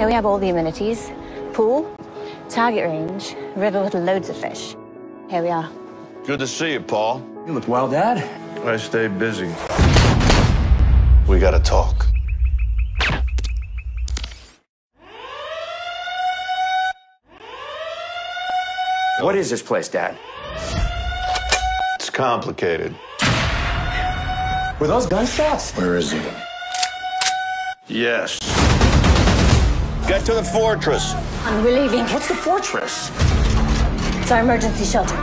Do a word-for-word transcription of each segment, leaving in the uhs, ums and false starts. Here we have all the amenities: pool, target range, river with loads of fish. Here we are. Good to see you, Paul. You look well, Dad. I stay busy. We gotta talk. What is this place, Dad? It's complicated. Were those gunshots? Where is he? Yes. Get to the fortress. I'm relieving. What's the fortress? It's our emergency shelter.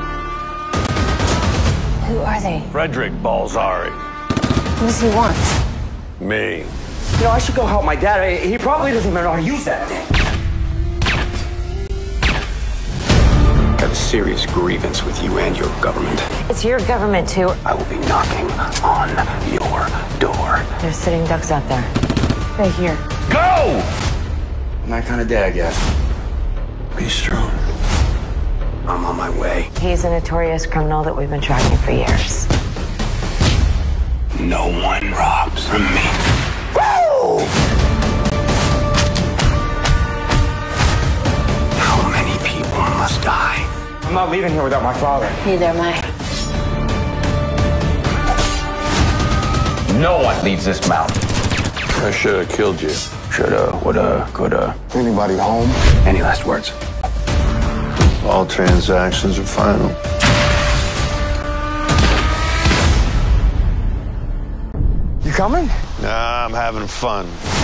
Who are they? Frederick Balzari. Who does he want? Me. You know, I should go help my dad. I, he probably doesn't even know how to use that thing. I have a serious grievance with you and your government. It's your government, too. I will be knocking on your door. There's sitting ducks out there. Right here. Go! I'm that kind of day, I guess. Be strong. I'm on my way. He's a notorious criminal that we've been tracking for years. No one robs from me. Woo! How many people must die? I'm not leaving here without my father. Neither am I. No one leaves this mountain. I should have killed you. Shoulda, woulda, coulda. Anybody home? Any last words? All transactions are final. You coming? Nah, I'm having fun.